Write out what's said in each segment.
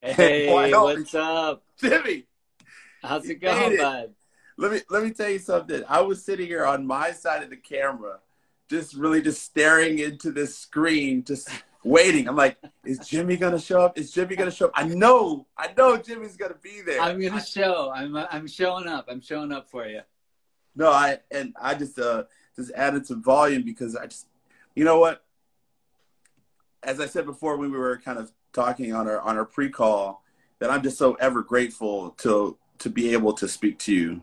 Hey, what's up? Jimmy. How's it going, bud? Let me tell you something. I was sitting here on my side of the camera, just staring into this screen, just waiting. I'm like, is Jimmy gonna show up? Is Jimmy gonna show up? I know Jimmy's gonna be there. I'm gonna show. I'm showing up. I'm showing up for you. No, I just added some volume because you know what? As I said before, when we were kind of talking on our pre-call, that I'm just so ever grateful to be able to speak to you.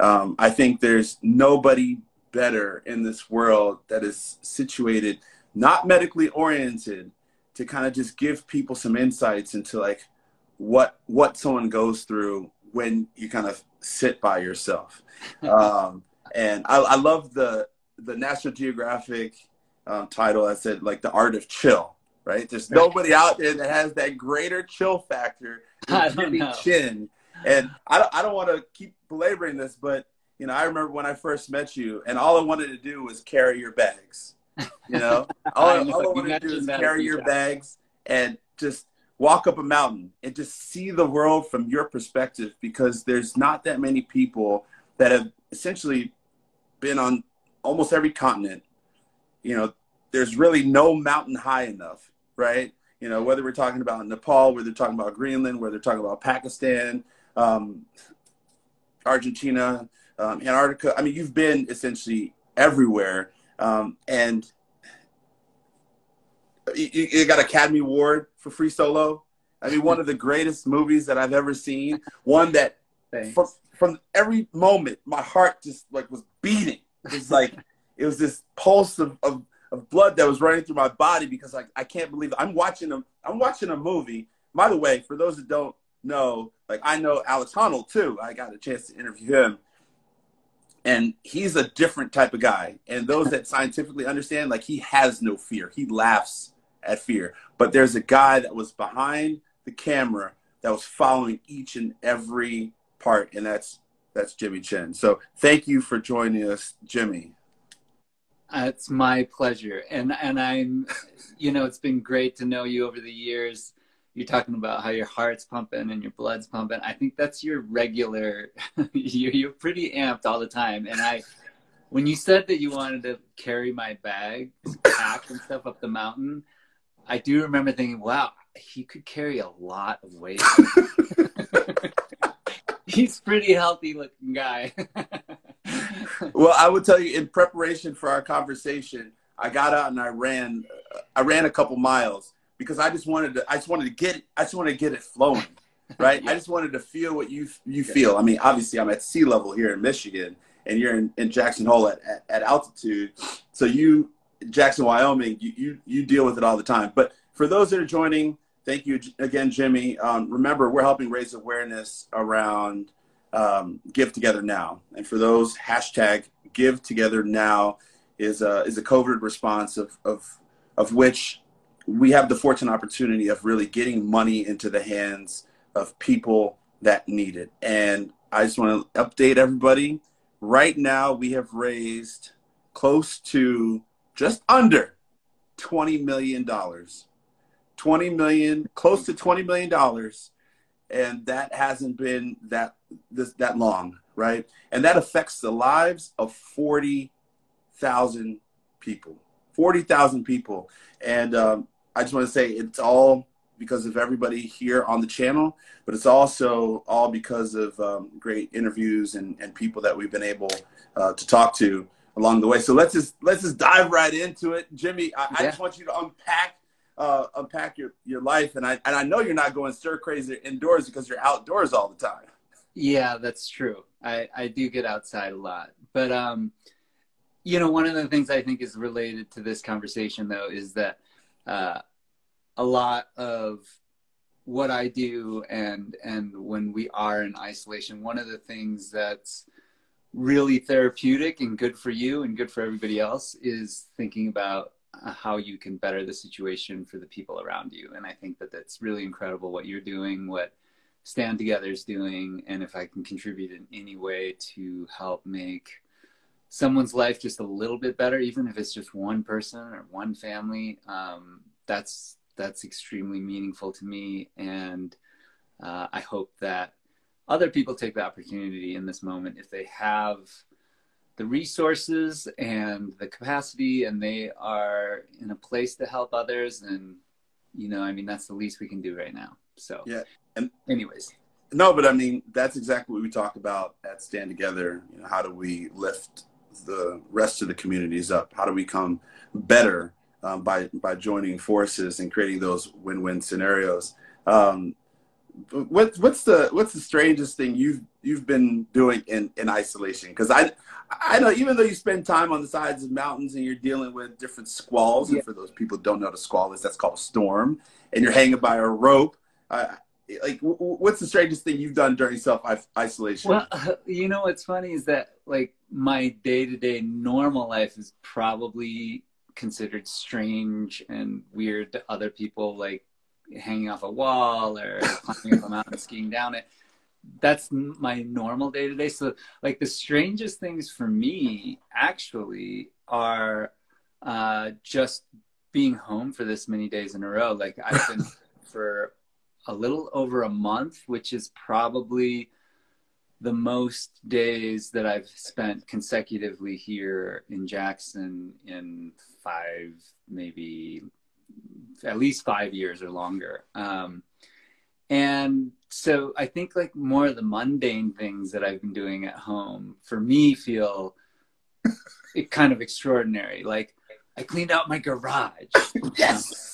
I think there's nobody better in this world that is situated, not medically oriented, to kind of just give people some insights into like what someone goes through when you kind of sit by yourself. And I love the National Geographic title that said like the art of chill. Right? There's nobody out there that has that greater chill factor than Jimmy Chin. And I don't want to keep belaboring this, but, you know, I remember when I first met you and all I wanted to do was carry your bags, you know? All I wanted to do is carry your bags and just walk up a mountain and just see the world from your perspective, because there's not that many people that have essentially been on almost every continent. You know, there's really no mountain high enough. Right? You know, whether we're talking about Nepal, whether they're talking about Greenland, whether they're talking about Pakistan, Argentina, Antarctica. I mean, you've been essentially everywhere. And you got Academy Award for Free Solo. I mean, one of the greatest movies that I've ever seen. One that from every moment, my heart just like was beating. It was like, it was this pulse of blood that was running through my body, because like I can't believe it. I'm watching a movie. By the way, for those that don't know, like I know Alex Honnold too. I got a chance to interview him, and he's a different type of guy. And those that scientifically understand, like he has no fear. He laughs at fear. But there's a guy that was behind the camera that was following each and every part, and that's Jimmy Chin. So thank you for joining us, Jimmy. It's my pleasure, and I'm, you know, it's been great to know you over the years. You're talking about how your heart's pumping and your blood's pumping. I think that's your regular. You're pretty amped all the time. And when you said that you wanted to carry my bags, pack and stuff up the mountain, I do remember thinking, wow, he could carry a lot of weight. He's a pretty healthy-looking guy. Well, I would tell you, in preparation for our conversation, I got out and I ran a couple miles because I just wanted to get it flowing, right? Yeah. I just wanted to feel what you feel. I mean, obviously I'm at sea level here in Michigan, and you're in Jackson Hole at altitude. So Jackson, Wyoming, you deal with it all the time. But for those that are joining, thank you again, Jimmy. Remember, we're helping raise awareness around Give Together Now. And for those, hashtag Give Together Now is a COVID response of which we have the fortunate opportunity of really getting money into the hands of people that need it. And I just want to update everybody. Right now, we have raised close to just under $20 million. Close to $20 million. And that hasn't been that long, right? And that affects the lives of 40,000 people. 40,000 people. And I just want to say it's all because of everybody here on the channel, but it's also all because of great interviews and people that we've been able to talk to along the way. So let's just dive right into it. Jimmy, I just want you to unpack your life, and I know you're not going stir crazy indoors because you're outdoors all the time. Yeah, that's true. I do get outside a lot, but you know, one of the things I think is related to this conversation though is that a lot of what I do and when we are in isolation, one of the things that's really therapeutic and good for you and good for everybody else is thinking about how you can better the situation for the people around you. And I think that that's really incredible what you're doing, what Stand Together is doing. And if I can contribute in any way to help make someone's life just a little bit better, even if it's just one person or one family, that's extremely meaningful to me. And I hope that other people take the opportunity in this moment, if they have the resources and the capacity and they are in a place to help others. And, you know, I mean, that's the least we can do right now. So yeah. And anyways. No, but I mean, that's exactly what we talk about at Stand Together. You know, how do we lift the rest of the communities up? How do we come better by joining forces and creating those win-win scenarios? What's the strangest thing you've been doing in isolation? Because I know, even though you spend time on the sides of mountains and you're dealing with different squalls, yeah. And for those people who don't know what a squall is, that's called a storm, and you're hanging by a rope. Like, what's the strangest thing you've done during self-isolation? Well, you know, what's funny is that, like, my day-to-day normal life is probably considered strange and weird to other people, like hanging off a wall or climbing up a mountain, skiing down it. That's my normal day-to-day. So, like, the strangest things for me, actually, are just being home for this many days in a row. Like, I've been for a little over a month, which is probably the most days that I've spent consecutively here in Jackson in at least five years or longer. And so I think, like, more of the mundane things that I've been doing at home for me feel kind of extraordinary. Like, I cleaned out my garage. Yes.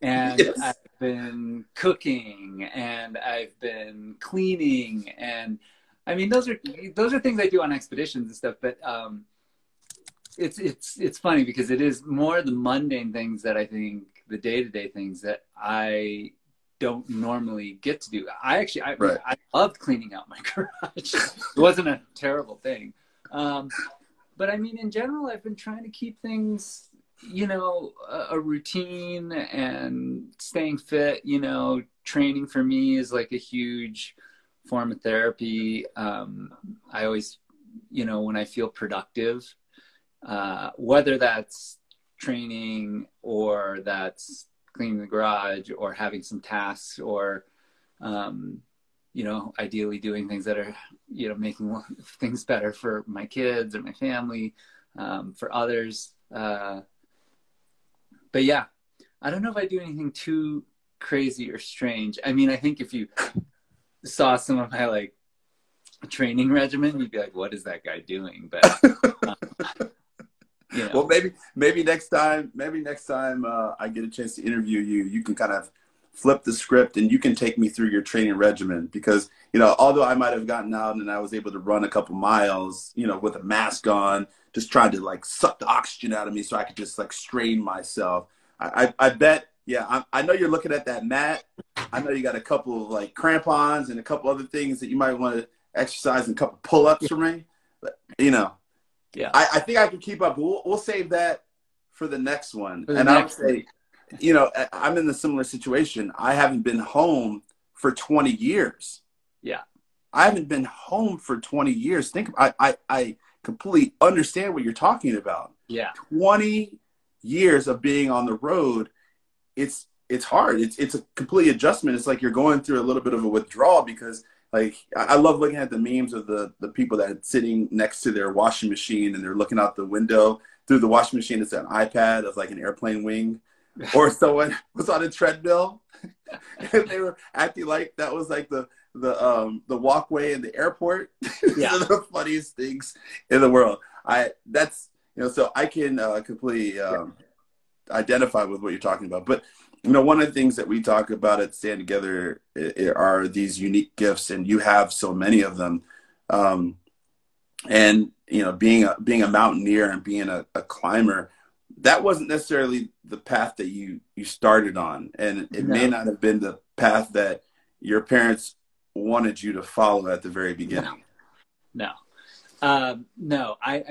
And yes. I've been cooking and I've been cleaning, and I mean, those are things I do on expeditions and stuff, but it's funny because it is more the mundane things that I think, the day-to-day things that I don't normally get to do. I loved cleaning out my garage. It wasn't a terrible thing. But I mean, in general, I've been trying to keep things, you know, a routine and staying fit. You know, training for me is like a huge form of therapy. I always, you know, when I feel productive, whether that's training or that's cleaning the garage or having some tasks or, you know, ideally doing things that are, you know, making things better for my kids or my family, for others. But yeah, I don't know if I do anything too crazy or strange. I mean, I think if you saw some of my, like, training regimen, you'd be like, what is that guy doing? But, you know. Well, maybe next time I get a chance to interview you, you can kind of flip the script and you can take me through your training regimen, because, you know, although I might have gotten out and I was able to run a couple miles, you know, with a mask on, just trying to, like, suck the oxygen out of me so I could just, like, strain myself. I bet, yeah, I know you're looking at that mat. I know you got a couple of, like, crampons and a couple other things that you might want to exercise and a couple pull-ups for me. But, you know, yeah, I think I can keep up. We'll save that for the next one. And I would say, you know, I'm in a similar situation. I haven't been home for 20 years. Yeah. I haven't been home for 20 years. I completely understand what you're talking about. Yeah. 20 years of being on the road, it's hard. It's a complete adjustment. It's like you're going through a little bit of a withdrawal, because, like, I love looking at the memes of the people that are sitting next to their washing machine and they're looking out the window through the washing machine. It's an iPad of, like, an airplane wing, or someone was on a treadmill and they were acting like that was, like, the walkway in the airport. Yeah. These are the funniest things in the world. So I can completely identify with what you're talking about. But, you know, one of the things that we talk about at Stand Together are these unique gifts, and you have so many of them. And, you know, being a mountaineer and being a climber, that wasn't necessarily the path that you started on. And it may not have been the path that your parents wanted you to follow at the very beginning. No. I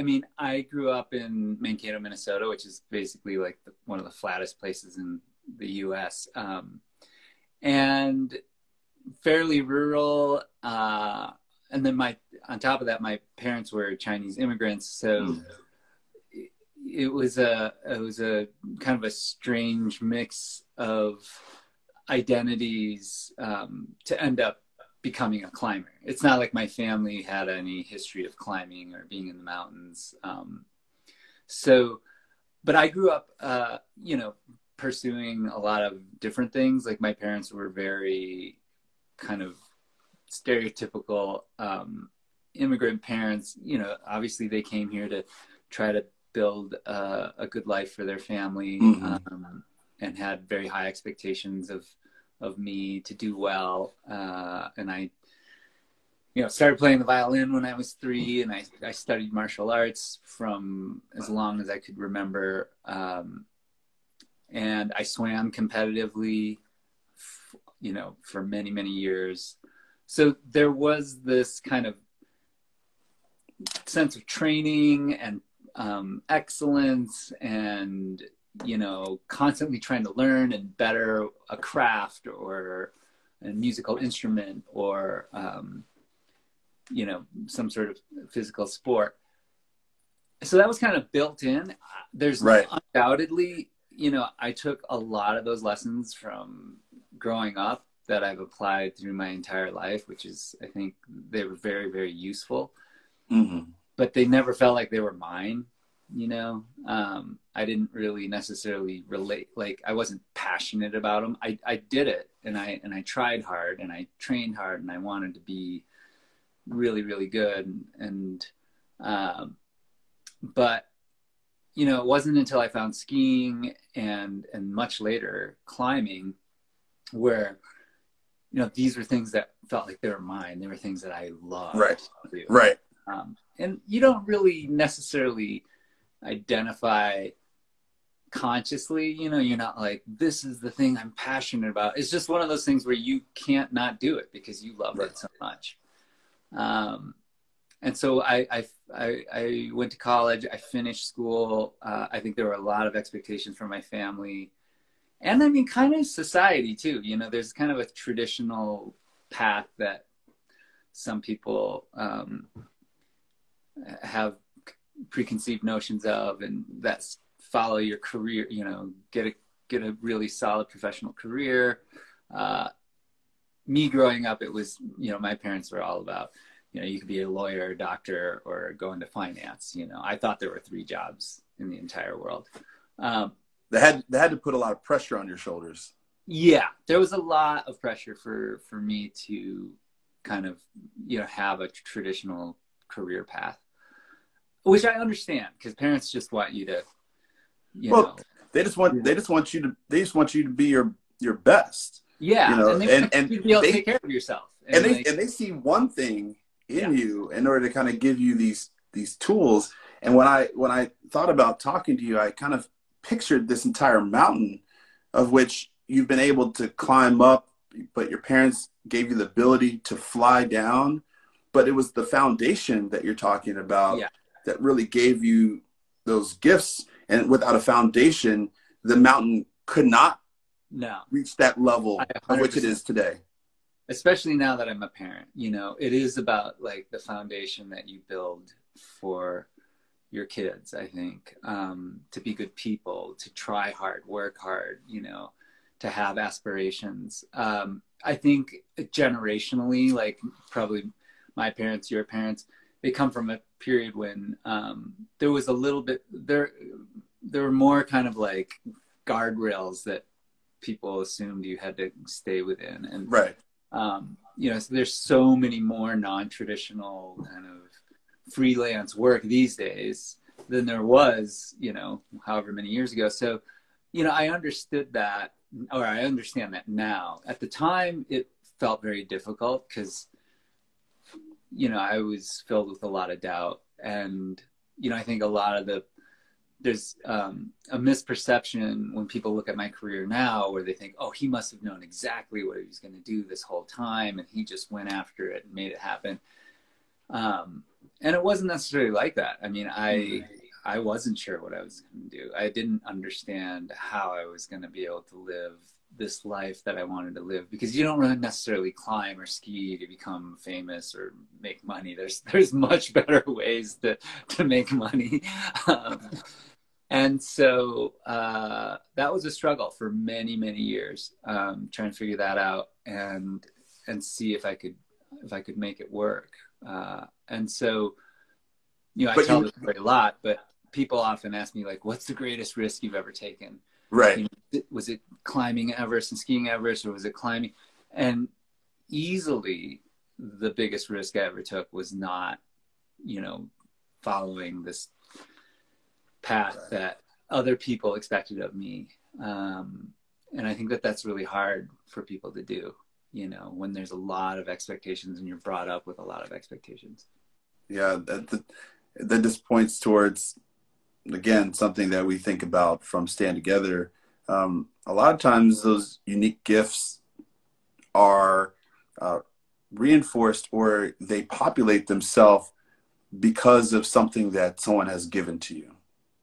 mean, I grew up in Mankato, Minnesota, which is basically, like, one of the flattest places in the U.S. And fairly rural. And then on top of that, my parents were Chinese immigrants. So it was a kind of a strange mix of identities, to end up becoming a climber. It's not like my family had any history of climbing or being in the mountains. But I grew up, you know, pursuing a lot of different things. Like my parents were very kind of stereotypical immigrant parents. You know, obviously they came here to try to build a good life for their family, mm-hmm. And had very high expectations of me to do well. And I, you know, started playing the violin when I was 3, and I studied martial arts from as long as I could remember. And I swam competitively, you know, for many, many years. So there was this kind of sense of training and excellence and, you know, constantly trying to learn and better a craft or a musical instrument or, you know, some sort of physical sport. So that was kind of built in. There's right. Undoubtedly, you know, I took a lot of those lessons from growing up that I've applied through my entire life, which is, I think they were very, very useful, mm-hmm. but they never felt like they were mine. You know, I didn't really necessarily relate, like I wasn't passionate about them. I did it and I tried hard and I trained hard and I wanted to be really, really good. But, you know, it wasn't until I found skiing and much later climbing where, you know, these were things that felt like they were mine. They were things that I loved. Right. Right. And you don't really necessarily identify consciously, you know, you're not like, this is the thing I'm passionate about. It's just one of those things where you can't not do it because you love right. it so much. And so I went to college, I finished school. I think there were a lot of expectations from my family and I mean, kind of society too, you know, there's kind of a traditional path that some people have preconceived notions of, and that's follow your career, you know, get a really solid professional career. Me growing up, it was, you know, my parents were all about, you know, you could be a lawyer, a doctor, or go into finance. You know, I thought there were 3 jobs in the entire world. They had to put a lot of pressure on your shoulders. Yeah, there was a lot of pressure for me to kind of, you know, have a traditional career path. Which I understand, because parents just want you to, you know. They just want you to be your best. Yeah, you know? And they want you to be able to take care of yourself. And they see one thing in you in order to kind of give you these tools. And when I thought about talking to you, I kind of pictured this entire mountain of which you've been able to climb up, but your parents gave you the ability to fly down. But it was the foundation that you're talking about. Yeah. That really gave you those gifts, and without a foundation, the mountain could not reach that level of which it is today. Especially now that I'm a parent, you know, it is about like the foundation that you build for your kids, I think, to be good people, to try hard, work hard, you know, to have aspirations. I think generationally, like probably my parents, your parents, they come from a period when there was a little bit, there were more kind of like guardrails that people assumed you had to stay within. And, right. You know, so there's so many more non-traditional kind of freelance work these days than there was, you know, however many years ago. So, you know, I understand that now. At the time, it felt very difficult because, you know, I was filled with a lot of doubt. And, you know, I think there's a misperception when people look at my career now where they think, oh, he must have known exactly what he was going to do this whole time. And he just went after it and made it happen. And it wasn't necessarily like that. I mean, I wasn't sure what I was going to do. I didn't understand how I was going to be able to live this life that I wanted to live, because you don't really necessarily climb or ski to become famous or make money. There's much better ways to make money. And so that was a struggle for many, many years, trying to figure that out and see if I could if I could make it work. And so, you know, I tell this story a lot, but people often ask me, like, what's the greatest risk you've ever taken? Right. You know, was it climbing Everest and skiing Everest, or was it climbing? And easily the biggest risk I ever took was not, you know, following this path that other people expected of me. And I think that that's really hard for people to do, you know, when there's a lot of expectations and you're brought up with a lot of expectations. Yeah, that just points towards, again, something that we think about from Stand Together. A lot of times those unique gifts are reinforced, or they populate themselves because of something that someone has given to you,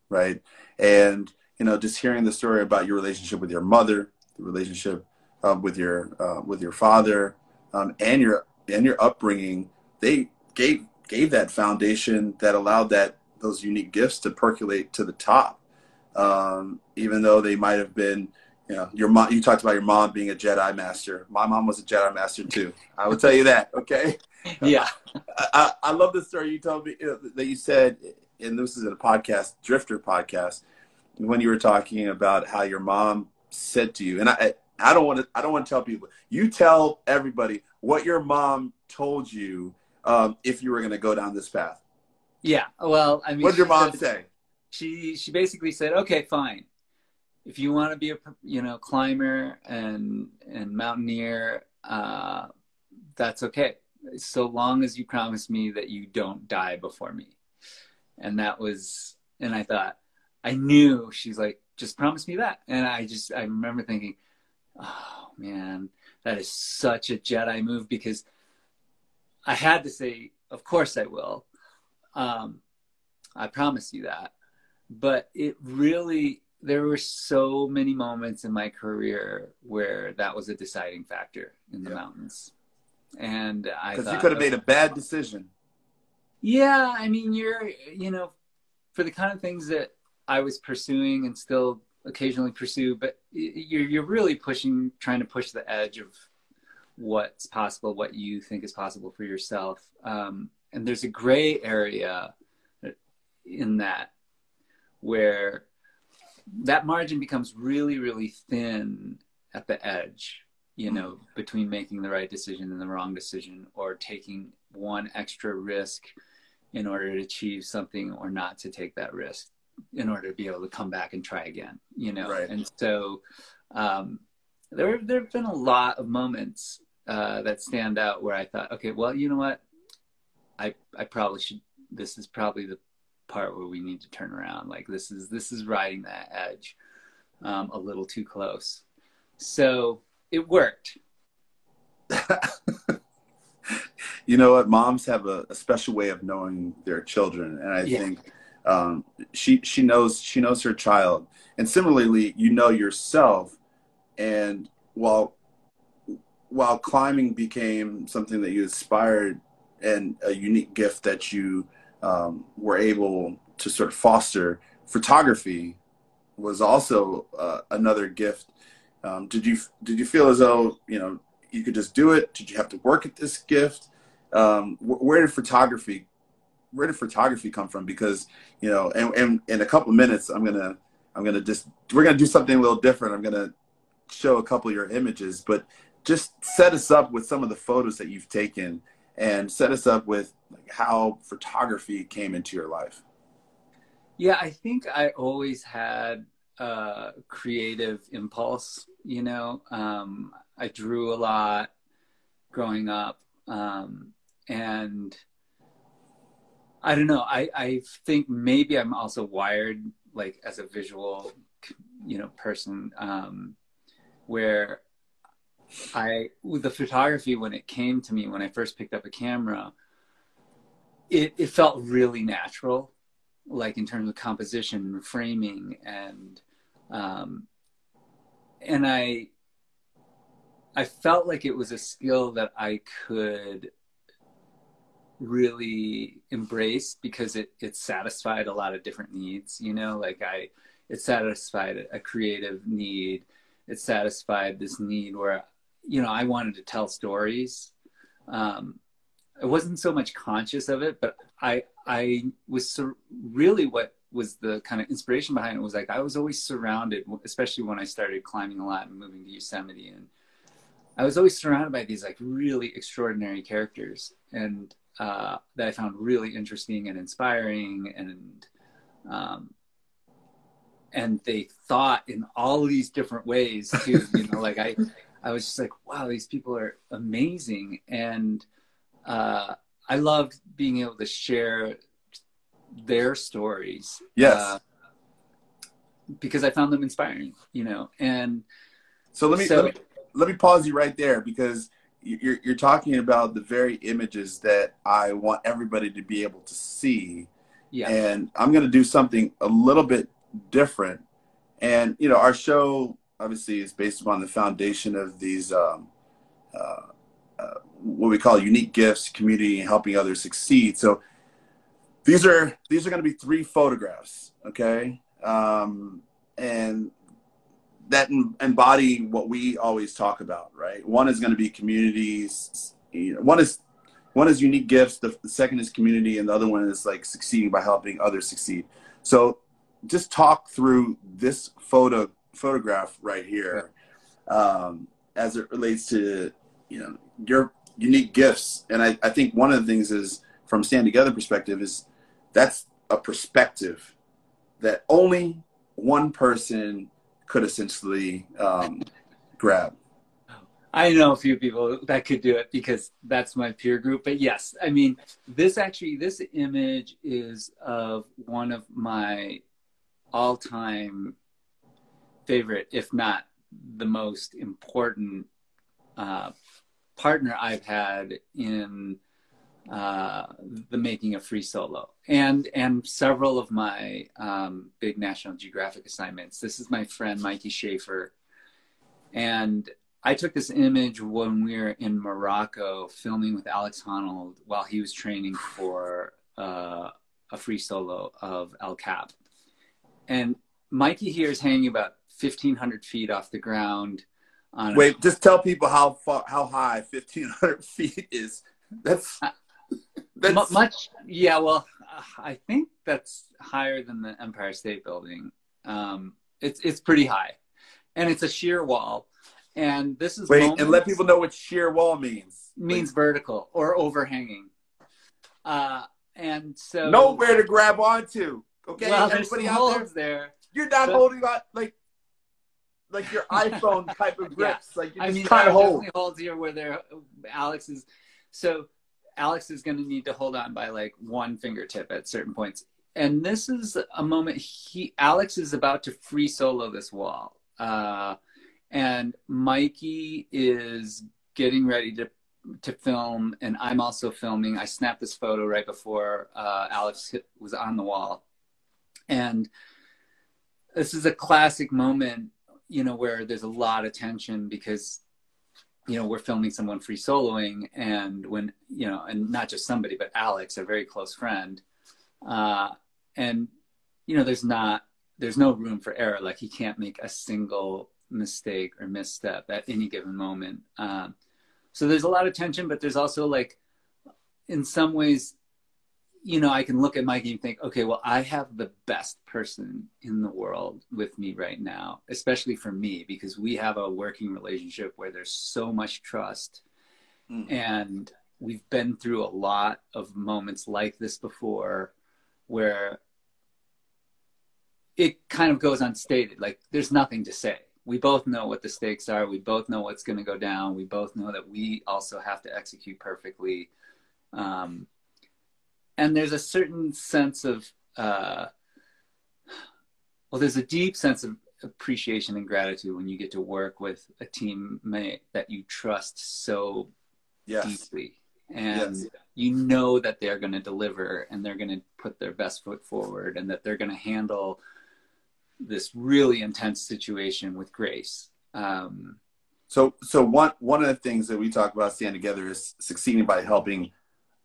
right? And, you know, just hearing the story about your relationship with your mother, the relationship with your father, and your upbringing, they gave that foundation that allowed those unique gifts to percolate to the top, even though they might have been, you know, your mom. You talked about your mom being a Jedi master. My mom was a Jedi master too. I will tell you that. Okay. Yeah. I love the story you told me, you know, that you said, and this is in a podcast, Drifter podcast, when you were talking about how your mom said to you, and I don't want to tell people. You tell everybody what your mom told you if you were going to go down this path. Yeah. Well, I mean, what did your mom say? She basically said, "Okay, fine. If you want to be a, you know, climber and mountaineer, that's okay. So long as you promise me that you don't die before me." And that was, and I thought, I knew, she's like, just promise me that. And I remember thinking, oh man, that is such a Jedi move, because I had to say, of course I will. I promise you that. But it really, there were so many moments in my career where that was a deciding factor in the mountains. And I thought, because you could have made a bad decision. Yeah. I mean, you know, for the kind of things that I was pursuing and still occasionally pursue, but you're really trying to push the edge of what's possible, what you think is possible for yourself. And there's a gray area in that, where that margin becomes really, really thin at the edge, you know, between making the right decision and the wrong decision, or taking one extra risk in order to achieve something, or not to take that risk in order to be able to come back and try again, you know? Right. And so there have been a lot of moments that stand out where I thought, okay, well, you know what? I probably should, this is probably the part where we need to turn around. Like this is riding that edge a little too close. So it worked. You know what? Moms have a special way of knowing their children. And I think, she knows her child, and similarly, you know yourself. And while climbing became something that you aspired, and a unique gift that you were able to sort of foster, photography was also another gift. Did you feel as though, you know, you could just do it? Did you have to work at this gift? Where did photography come from? Because, you know, and in a couple of minutes, we're gonna do something a little different. I'm gonna show a couple of your images, but just set us up with some of the photos that you've taken, and set us up with how photography came into your life. Yeah, I think I always had a creative impulse. You know, I drew a lot growing up, and I don't know. I think maybe I'm also wired like as a visual, you know, person, where the photography, when it came to me, when I first picked up a camera, it felt really natural, like in terms of composition and framing, and I felt like it was a skill that I could really embrace, because it satisfied a lot of different needs, you know, like it satisfied a creative need. It satisfied this need where, you know, I wanted to tell stories. I wasn't so much conscious of it, but I was really what was the kind of inspiration behind it was like, I was always surrounded, especially when I started climbing a lot and moving to Yosemite, and I was always surrounded by these like really extraordinary characters, and that I found really interesting and inspiring, and they thought in all these different ways too, you know, like I was just like, wow, these people are amazing. And I loved being able to share their stories. Yes. Because I found them inspiring, you know. And so let me pause you right there, because you're talking about the very images that I want everybody to be able to see. Yeah. And I'm going to do something a little bit different. And, you know, our show obviously is based upon the foundation of these, what we call unique gifts, community, and helping others succeed. So these are going to be 3 photographs. Okay. And that embody what we always talk about, right? One is going to be communities. You know, one is unique gifts. The second is community, and the other one is like succeeding by helping others succeed. So just talk through this photograph right here, as it relates to, you know, your unique gifts. And I think one of the things is, from Stand Together perspective, is that's a perspective that only one person could essentially grab. I know a few people that could do it because that's my peer group. But yes, I mean, this image is of one of my all-time favorite, if not the most important partner I've had in the making of Free Solo and several of my big National Geographic assignments. This is my friend, Mikey Schaefer. And I took this image when we were in Morocco filming with Alex Honnold while he was training for a Free Solo of El Cap. And Mikey here is hanging about 1,500 feet off the ground. Wait, just tell people how high 1,500 feet is. That's much. Yeah, well, I think that's higher than the Empire State Building. It's pretty high, and it's a sheer wall. And this is and let people know what sheer wall means. Means vertical or overhanging. And so nowhere to grab onto. Okay, well, everybody out there, you're not holding on like your iPhone type of grips. Yeah. Like you just kind of hold. Holds here where there, Alex is. So Alex is going to need to hold on by like one fingertip at certain points. And this is a moment Alex is about to free solo this wall. And Mikey is getting ready to film. And I'm also filming. I snapped this photo right before Alex was on the wall. And this is a classic moment, you know, where there's a lot of tension because, you know, we're filming someone free soloing, and when, you know, and not just somebody, but Alex, a very close friend. And, you know, there's no room for error. Like he can't make a single mistake or misstep at any given moment. So there's a lot of tension, but there's also like, in some ways, you know, I can look at Mikey and think, okay, well, I have the best person in the world with me right now, especially for me, because we have a working relationship where there's so much trust. Mm. And we've been through a lot of moments like this before where it kind of goes unstated. Like there's nothing to say. We both know what the stakes are. We both know what's going to go down. We both know that we also have to execute perfectly. And there's a certain sense of, there's a deep sense of appreciation and gratitude when you get to work with a teammate that you trust so deeply. And you know that they're going to deliver and they're going to put their best foot forward and that they're going to handle this really intense situation with grace. So one of the things that we talk about Stand Together is succeeding by helping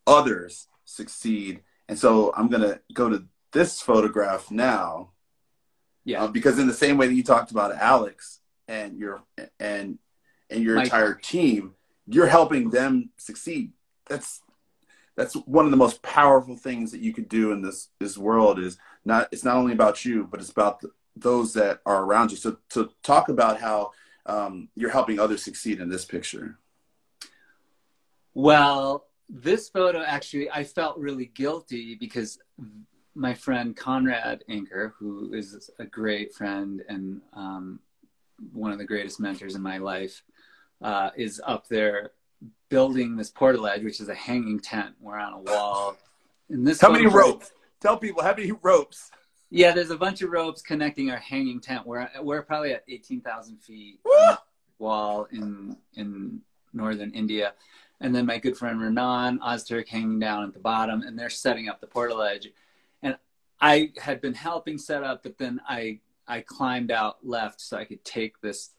others succeed. And so I'm gonna go to this photograph now, because in the same way that you talked about Alex and your entire team, you're helping them succeed. That's one of the most powerful things that you could do in this world. Is not, it's not only about you, but it's about those that are around you. So to talk about how you're helping others succeed in this picture. Well, this photo, actually, I felt really guilty because my friend Conrad Anker, who is a great friend and one of the greatest mentors in my life, is up there building this portaledge, which is a hanging tent. We're on a wall. And this how many ropes? Tell people, how many ropes? Yeah, there's a bunch of ropes connecting our hanging tent. We're probably at 18,000 feet wall in northern India. And then my good friend Renan Oster hanging down at the bottom, and they're setting up the portaledge. And I had been helping set up, but then I climbed out left so I could take this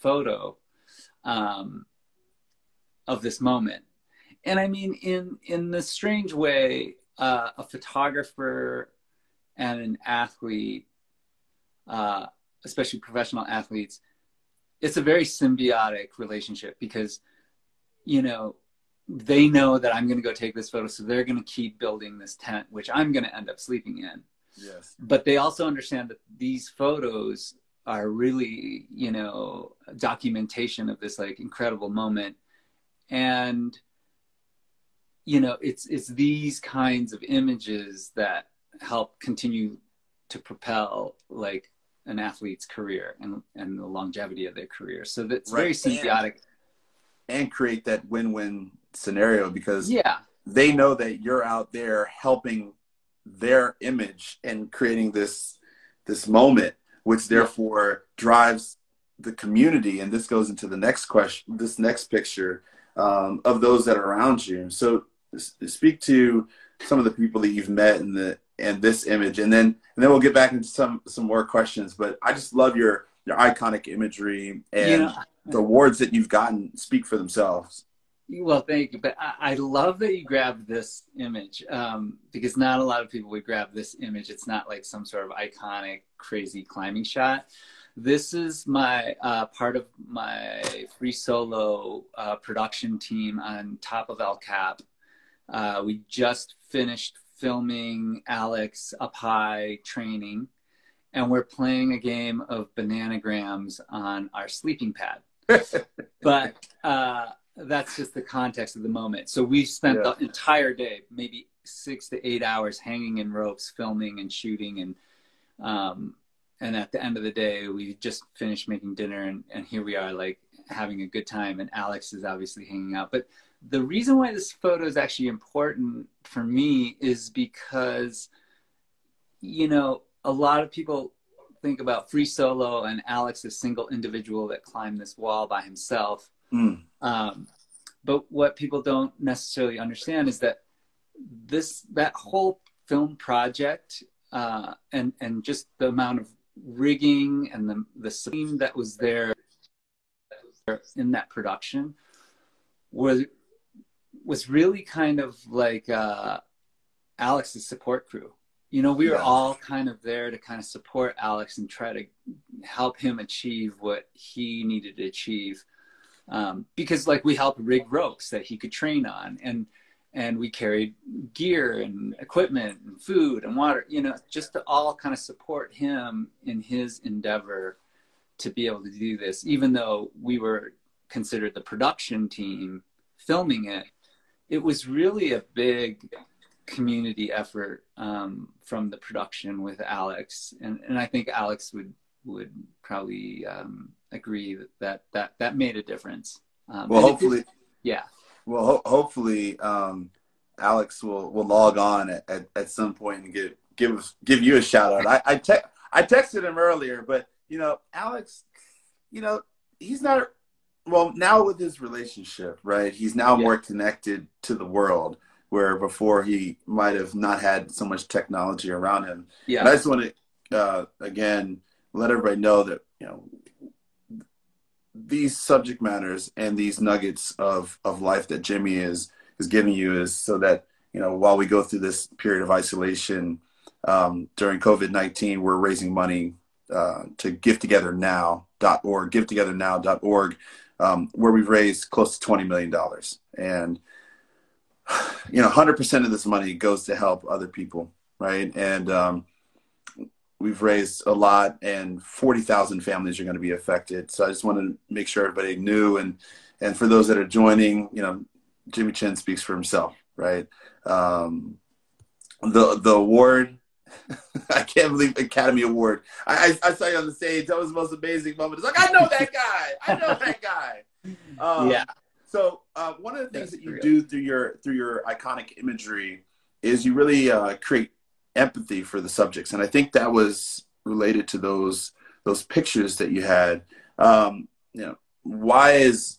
photo of this moment. And I mean, in this strange way, a photographer and an athlete, especially professional athletes, it's a very symbiotic relationship because, you know, they know that I'm going to go take this photo, so they're going to keep building this tent, which I'm going to end up sleeping in. Yes. But they also understand that these photos are really, you know, documentation of this like incredible moment. And, you know, it's these kinds of images that help continue to propel like an athlete's career and the longevity of their career. So that's right. Very symbiotic. And create that win-win scenario because yeah, they know that you're out there helping their image and creating this moment, which therefore drives the community. And this goes into the next question, this next picture, of those that are around you. So speak to some of the people that you've met in this image, and then we'll get back into some more questions. But I just love your iconic imagery, and yeah, the awards that you've gotten speak for themselves. Well, thank you. But I love that you grabbed this image because not a lot of people would grab this image. It's not like some sort of iconic, crazy climbing shot. This is my part of my Free Solo production team on top of El Cap. We just finished filming Alex up high training, and we're playing a game of bananagrams on our sleeping pad. But that's just the context of the moment. So we spent the entire day, maybe 6 to 8 hours, hanging in ropes, filming and shooting. And at the end of the day, we just finished making dinner, and here we are, like, having a good time. And Alex is obviously hanging out. But the reason why this photo is actually important for me is because, you know, a lot of people think about Free Solo and Alex, a single individual that climbed this wall by himself. But what people don't necessarily understand is that that whole film project and just the amount of rigging and the scene that was there in that production was really kind of like Alex's support crew. You know, we were all kind of there to kind of support Alex and try to help him achieve what he needed to achieve. Because like we helped rig ropes that he could train on, and we carried gear and equipment and food and water, you know, just to all kind of support him in his endeavor to be able to do this. Even though we were considered the production team filming it, it was really a big community effort from the production with Alex, and I think Alex would probably agree that made a difference. Well, hopefully, hopefully Alex will log on at some point and give you a shout out. I texted him earlier, but you know, Alex, you know, he's not, well, now with his relationship, right? He's now more connected to the world, where before he might have not had so much technology around him. Yeah. And I just want to, again, let everybody know that, you know, these subject matters and these nuggets of life that Jimmy is giving you is so that, you know, while we go through this period of isolation during COVID-19, we're raising money to GiveTogetherNow.org, where we've raised close to $20 million. And, you know, 100% of this money goes to help other people, right? And we've raised a lot, and 40,000 families are going to be affected. So I just wanted to make sure everybody knew. And for those that are joining, you know, Jimmy Chin speaks for himself, right? The award, I can't believe Academy Award. I saw you on the stage. That was the most amazing moment. It's like, I know that guy. I know that guy. Yeah. So one of the things that you do through your iconic imagery is you really create empathy for the subjects, and I think that was related to those pictures that you had. You know, why is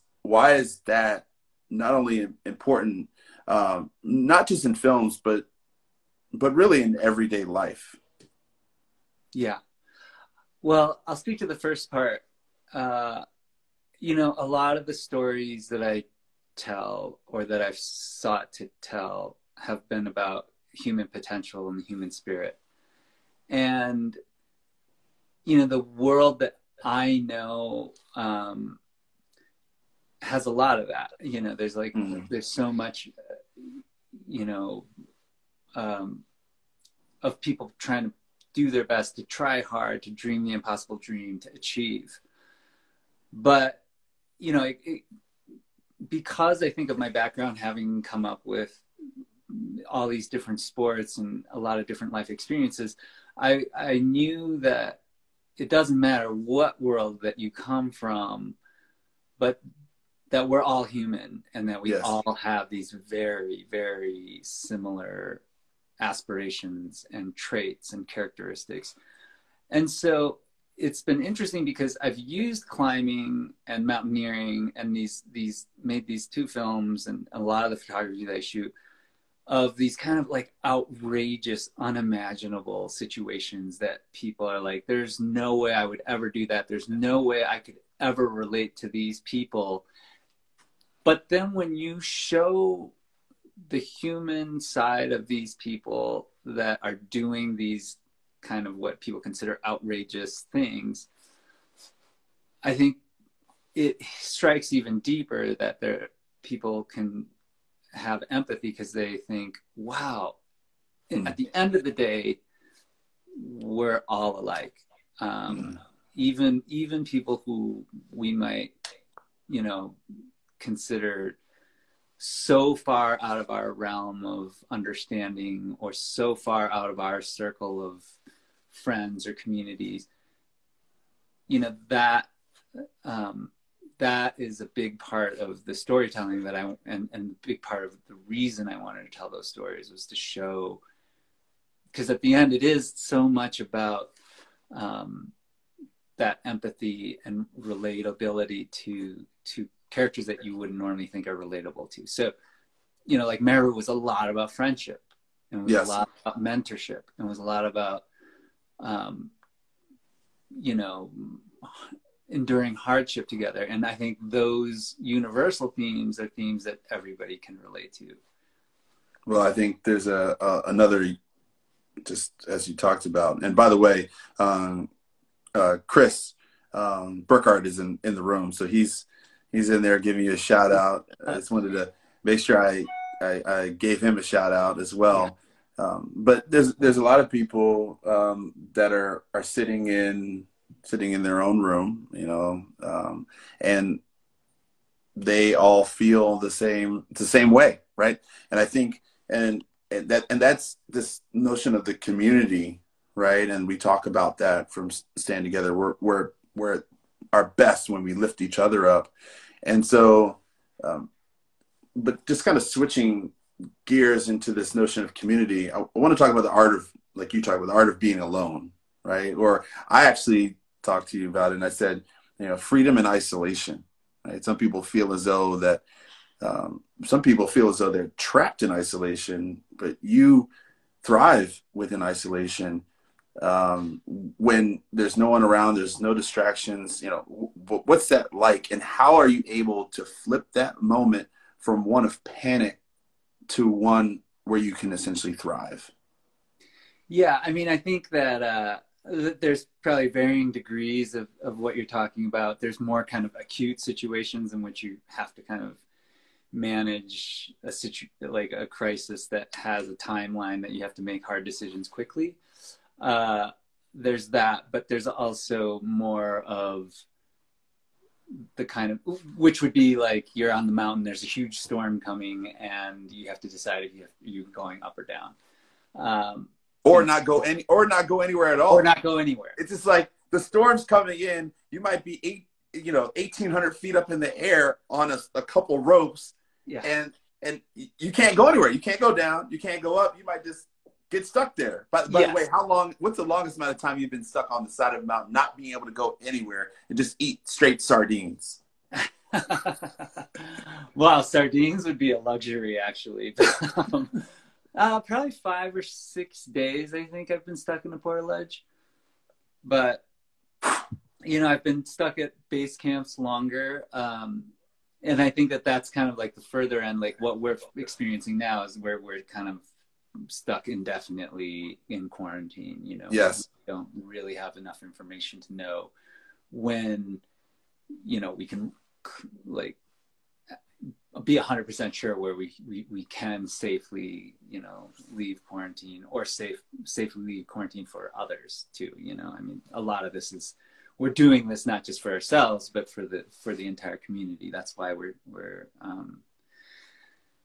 that not only important, not just in films, but really in everyday life? Yeah. Well, I'll speak to the first part. You know, a lot of the stories that I tell, or that I've sought to tell, have been about human potential and the human spirit. And, you know, the world that I know has a lot of that. You know, there's like, there's so much, you know, of people trying to do their best, to try hard, to dream the impossible dream, to achieve. But, you know, because I think of my background, having come up with all these different sports and a lot of different life experiences, I knew that it doesn't matter what world that you come from, but that we're all human, and that we Yes. all have these very, very similar aspirations and traits and characteristics. And so it's been interesting because I've used climbing and mountaineering and made these two films and a lot of the photography that I shoot of these kind of like outrageous, unimaginable situations that people are like, there's no way I would ever do that. There's no way I could ever relate to these people. But then when you show the human side of these people that are doing these kind of what people consider outrageous things, I think it strikes even deeper that people can have empathy because they think, wow, at the end of the day, we're all alike. Even people who we might, you know, consider so far out of our realm of understanding, or so far out of our circle of friends or communities, you know, that that is a big part of the storytelling that and a big part of the reason I wanted to tell those stories was to show, because at the end it is so much about that empathy and relatability to characters that you wouldn't normally think are relatable to. So, you know, like Meru was a lot about friendship, and was Yes. a lot about mentorship, and was a lot about, you know, enduring hardship together. And I think those universal themes are themes that everybody can relate to. Well, I think there's another, just as you talked about, and by the way, Chris Burkhardt is in the room, so he's in there giving you a shout out. I just wanted to make sure I gave him a shout out as well. Yeah. But there's a lot of people that are sitting in their own room, you know, and they all feel the same way, right? And I think and that's this notion of the community, right? And we talk about that from Stand Together. We're at our best when we lift each other up. And so, but just kind of switching gears into this notion of community, I want to talk about the art of, like you talk about, the art of being alone, right? Or I actually talked to you about it, and I said, you know, freedom and isolation, right? Some people feel as though that, some people feel as though they're trapped in isolation, but you thrive within isolation. When there's no one around, there's no distractions, you know, what's that like? And how are you able to flip that moment from one of panic to one where you can essentially thrive? Yeah, I mean, I think that There's probably varying degrees of what you're talking about. There's more kind of acute situations in which you have to kind of manage a like a crisis that has a timeline that you have to make hard decisions quickly. There's that, but there's also more of the kind of, which would be like you're on the mountain, there's a huge storm coming and you have to decide if you're going up or down. Or not go any, or not go anywhere at all. Or not go anywhere. It's just like the storm's coming in. You might be 1,800 feet up in the air on a couple ropes, yeah. and you can't go anywhere. You can't go down. You can't go up. You might just get stuck there. By yes. the way, how long? What's the longest amount of time you've been stuck on the side of a mountain, not being able to go anywhere and just eat straight sardines? Wow, sardines would be a luxury, actually. Probably 5 or 6 days, I think I've been stuck in a portage. But, you know, I've been stuck at base camps longer. And I think that that's kind of like the further end, like what we're experiencing now is where we're kind of stuck indefinitely in quarantine, you know. Yes. We don't really have enough information to know when, you know, we can, like, be 100% sure where we can safely, you know, leave quarantine or safely leave quarantine for others too, you know. I mean, a lot of this is, we're doing this not just for ourselves, but for the entire community. That's why we're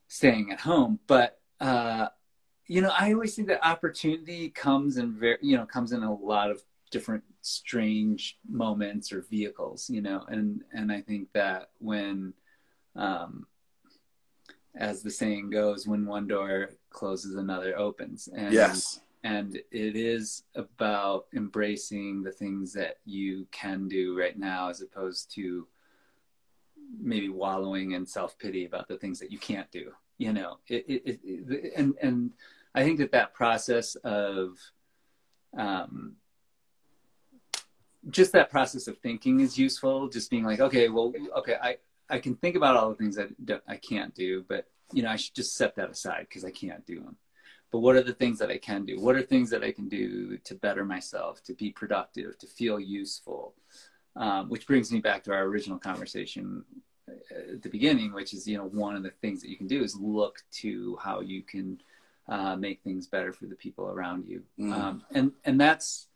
staying at home. But, you know, I always think that opportunity comes in comes in a lot of different strange moments or vehicles, you know, and I think that when, as the saying goes, when one door closes, another opens. And, yes. And it is about embracing the things that you can do right now, as opposed to maybe wallowing in self-pity about the things that you can't do, you know, and I think that process of, just that process of thinking is useful. Just being like, okay, I can think about all the things that I can't do, but, you know, I should just set that aside because I can't do them. But what are the things that I can do? What are things that I can do to better myself, to be productive, to feel useful? Which brings me back to our original conversation at the beginning, which is, you know, one of the things that you can do is look to how you can make things better for the people around you. Mm. And that's,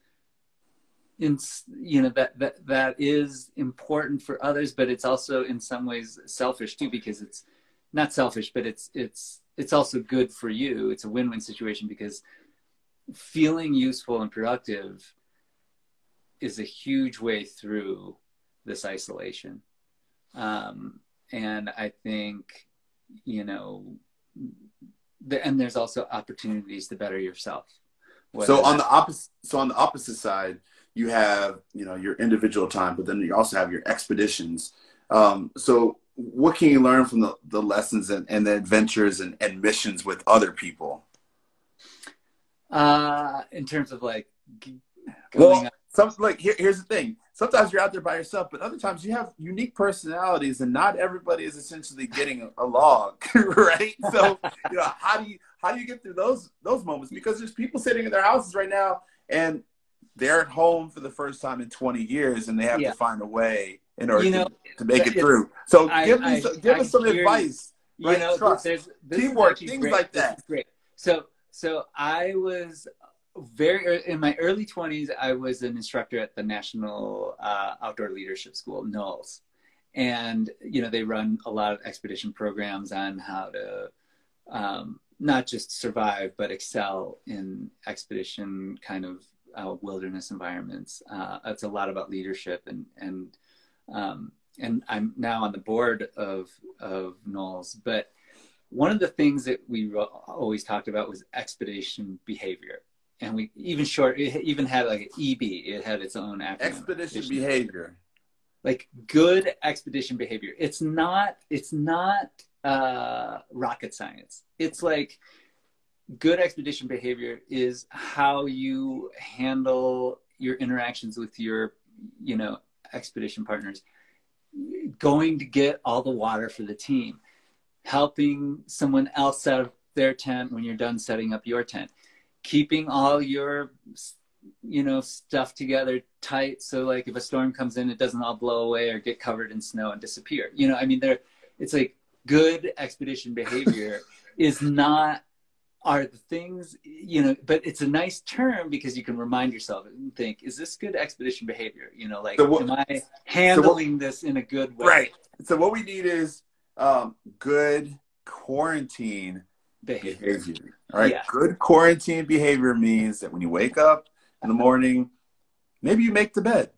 you know, that is important for others, but it's also in some ways selfish too, because it's not selfish, but it's also good for you. It's a win-win situation, because feeling useful and productive is a huge way through this isolation. And I think, you know, and there's also opportunities to better yourself. So on the opposite, side, you have, you know, your individual time, but then you also have your expeditions. So what can you learn from the lessons and the adventures and missions with other people? In terms of like, well, here's the thing. Sometimes you're out there by yourself, but other times you have unique personalities and not everybody is essentially getting along, right? So, you know, how do you get through those moments? Because there's people sitting in their houses right now and they're at home for the first time in 20 years and they have yeah. to find a way in order to make it through. So give us some advice, you right? know, trust, this teamwork, things great. Like that. Great. So I was in my early 20s, I was an instructor at the National Outdoor Leadership School, NOLS. And, you know, they run a lot of expedition programs on how to not just survive, but excel in expedition kind of wilderness environments. It's a lot about leadership, and I'm now on the board of NOLS. But one of the things that we always talked about was expedition behavior, and we even had like an EB. It had its own acronym. Expedition behavior, like good expedition behavior. It's not rocket science. It's like, good expedition behavior is how you handle your interactions with your, you know, expedition partners, going to get all the water for the team, helping someone else out of their tent when you're done setting up your tent, keeping all your you know, stuff together tight. So like if a storm comes in, it doesn't all blow away or get covered in snow and disappear. You know, I mean, there, it's like good expedition behavior is not, are the things, you know, but it's a nice term because you can remind yourself and think, is this good expedition behavior? You know, like, so what, am I handling this in a good way? Right. So what we need is good quarantine behavior. All right. Yeah. Good quarantine behavior means that when you wake up in the morning, maybe you make the bed.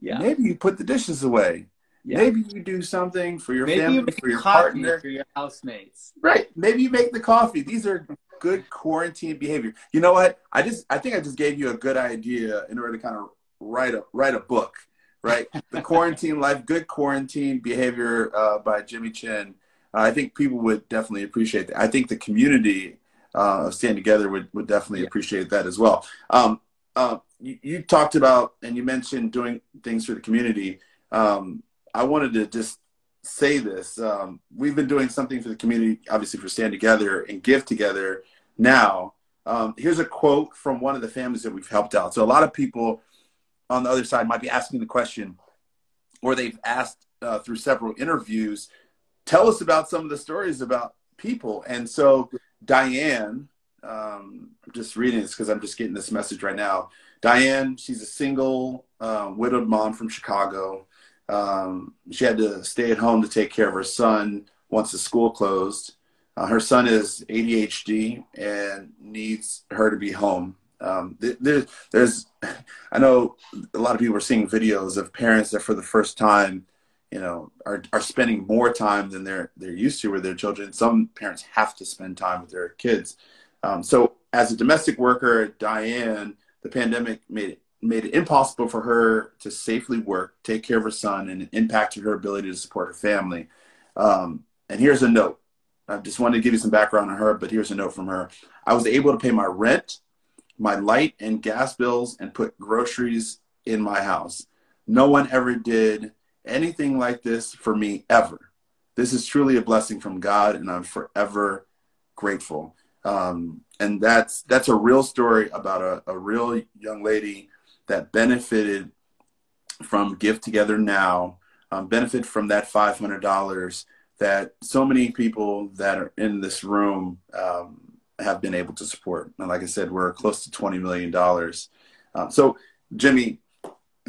Yeah. Maybe you put the dishes away. Yeah. Maybe you do something for your family, for your partner, for your housemates. Right. Maybe you make the coffee. These are good quarantine behavior. You know what? I think I just gave you a good idea in order to kind of write a book, right? The Quarantine Life, Good Quarantine Behavior by Jimmy Chin. I think people would definitely appreciate that. I think the community of Stand Together would definitely appreciate that as well. You talked about, and you mentioned doing things for the community. I wanted to just say this. We've been doing something for the community, obviously for Stand Together and Give Together Now. Here's a quote from one of the families that we've helped out. So a lot of people on the other side might be asking the question, or they've asked through several interviews, tell us about some of the stories about people. And so Diane, I'm just reading this because I'm just getting this message right now. Diane, she's a single widowed mom from Chicago. She had to stay at home to take care of her son once the school closed. Her son is ADHD and needs her to be home. I know a lot of people are seeing videos of parents that for the first time, you know, are spending more time than they're used to with their children. Some parents have to spend time with their kids. So as a domestic worker, Diane, the pandemic made it impossible for her to safely work, take care of her son, and it impacted her ability to support her family. And here's a note. I just wanted to give you some background on her, but here's a note from her. I was able to pay my rent, my light and gas bills, and put groceries in my house. No one ever did anything like this for me ever. This is truly a blessing from God, and I'm forever grateful. And that's a real story about a real young lady that benefited from Give Together Now, benefit from that $500 that so many people that are in this room have been able to support. And like I said, we're close to $20 million. So Jimmy,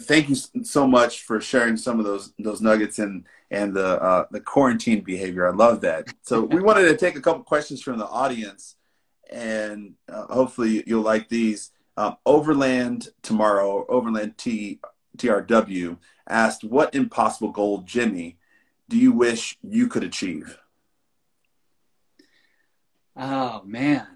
thank you so much for sharing some of those nuggets and the quarantine behavior. I love that. So we wanted to take a couple questions from the audience, and hopefully you'll like these. Overland TRW asked, what impossible goal, Jimmy, do you wish you could achieve? Oh man.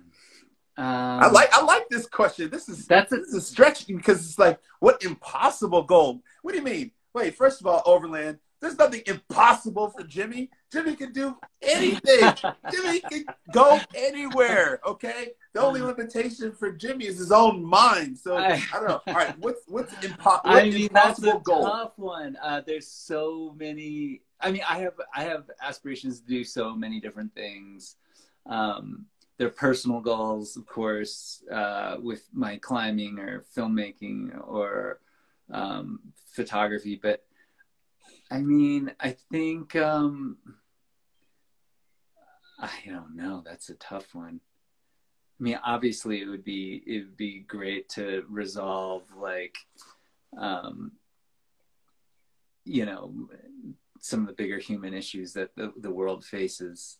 I like this question. This is a stretch because it's like, what impossible goal? What do you mean? Wait, first of all, Overland, there's nothing impossible for Jimmy. Jimmy can do anything. Jimmy can go anywhere, okay? The only limitation for Jimmy is his own mind. So, I don't know. All right, what's impossible goal? That's a tough one. There's so many. I mean, I have aspirations to do so many different things. They're personal goals, of course, with my climbing or filmmaking or photography. But, I mean, I think, I don't know. That's a tough one. I mean, obviously, it would be great to resolve, like, you know, some of the bigger human issues that the world faces,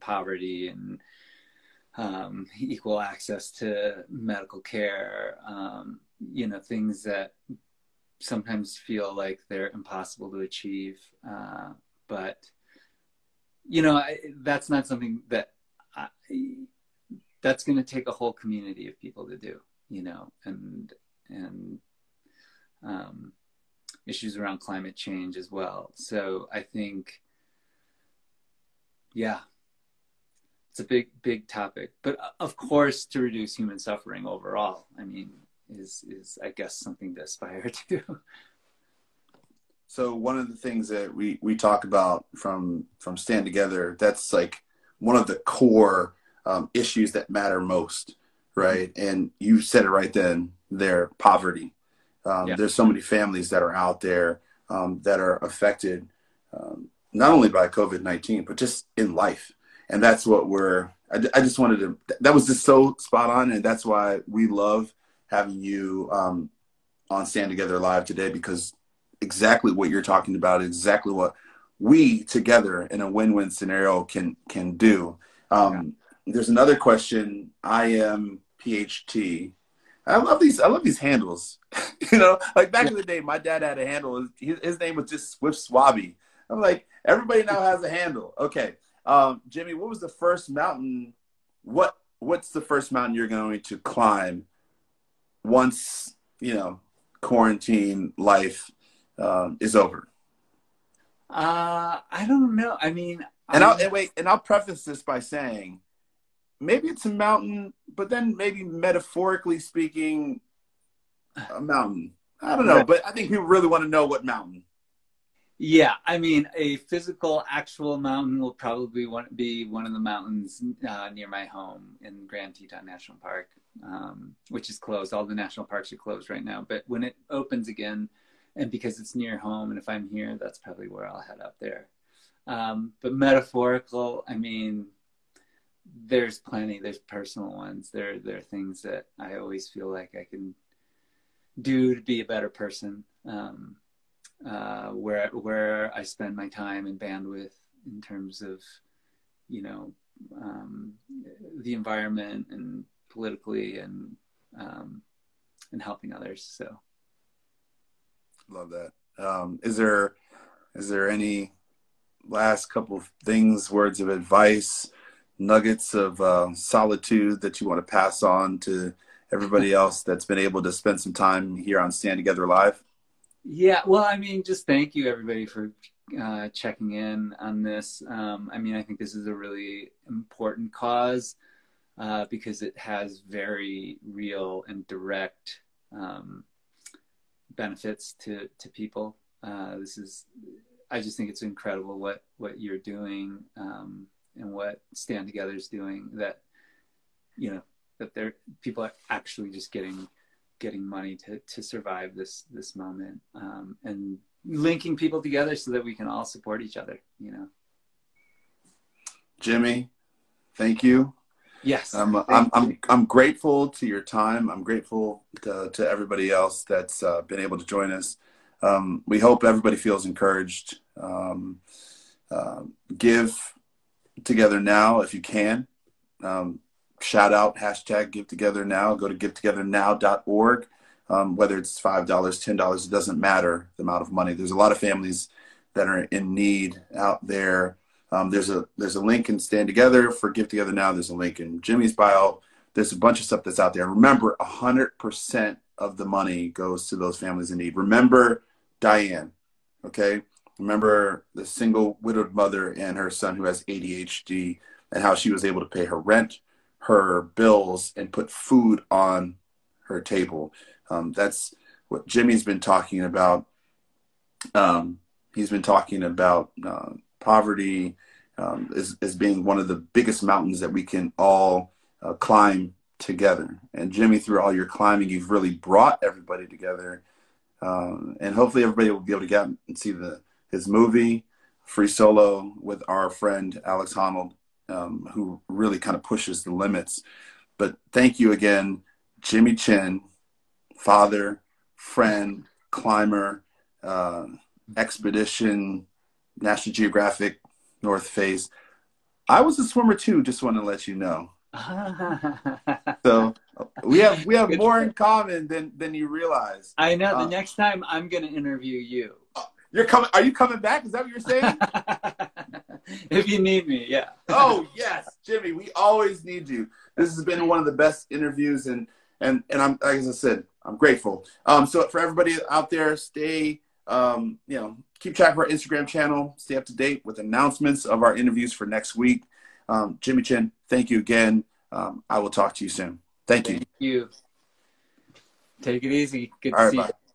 poverty and equal access to medical care, you know, things that sometimes feel like they're impossible to achieve. But, you know, that's not something that that's going to take a whole community of people to do, you know, and issues around climate change as well. So I think, yeah, it's a big topic, but of course to reduce human suffering overall, I mean, is I guess something to aspire to. So one of the things that we talk about from Stand Together, that's like one of the core issues that matter most, right? And you said it right then, their poverty. There's so many families that are out there that are affected not only by COVID-19, but just in life. And that's what we're, I just wanted to, that was just so spot on. And that's why we love having you on Stand Together Live today, because exactly what you're talking about, exactly what we together in a win-win scenario can do. There's another question. I am PHT. I love these handles. You know, like back in the day, my dad had a handle. His name was just Swift Swabby. I'm like, everybody now has a handle. Okay. Jimmy, what was the first mountain? What's the first mountain you're going to climb once, you know, quarantine life is over? I don't know. I mean, I'll preface this by saying maybe it's a mountain, but then maybe metaphorically speaking, a mountain. I don't know, but I think people really want to know what mountain. Yeah, I mean, a physical, actual mountain will probably be one of the mountains near my home in Grand Teton National Park, which is closed. All the national parks are closed right now. But when it opens again, and because it's near home, and if I'm here, that's probably where I'll head up there. But metaphorical, I mean, there's plenty. There's personal ones. There are things that I always feel like I can do to be a better person. Where I spend my time and bandwidth in terms of, you know, the environment and politically and helping others. So. Love that. Is there any last couple of things, words of advice, nuggets of solitude that you want to pass on to everybody else that's been able to spend some time here on Stand Together Live? Yeah, well, I mean, just thank you, everybody, for checking in on this. I mean, I think this is a really important cause because it has very real and direct benefits to people. I just think it's incredible what you're doing and what Stand Together is doing, that, you know, that people are actually just getting money to survive this moment, and linking people together so that we can all support each other, you know. Jimmy, thank you. Yes. I'm grateful to your time. I'm grateful to everybody else that's been able to join us. We hope everybody feels encouraged. Give together now if you can. Shout out, hashtag Give Together Now. Go to givetogethernow.org. Whether it's $5, $10, it doesn't matter the amount of money. There's a lot of families that are in need out there. There's a link in Stand Together for Give Together Now. There's a link in Jimmy's bio. There's a bunch of stuff that's out there. Remember, 100% of the money goes to those families in need. Remember Diane, okay? Remember the single widowed mother and her son who has ADHD and how she was able to pay her rent, her bills, and put food on her table. That's what Jimmy's been talking about. He's been talking about poverty as being one of the biggest mountains that we can all climb together. And Jimmy, through all your climbing, you've really brought everybody together. And hopefully everybody will be able to get and see his movie, Free Solo, with our friend Alex Honnold, who really kind of pushes the limits. But thank you again, Jimmy Chin, father, friend, climber, expedition, National Geographic, North Face. I was a swimmer too, just want to let you know. So we have more in common than you realize. I know. The next time I'm going to interview you. Are you coming back? Is that what you're saying? If you need me, yeah. Oh, yes, Jimmy, we always need you. This has been one of the best interviews, and I'm, like I said, I'm grateful. So for everybody out there, stay, you know, keep track of our Instagram channel, stay up to date with announcements of our interviews for next week. Jimmy Chin, thank you again. I will talk to you soon. Thank you. Thank you. Take it easy. Good to see you. Bye.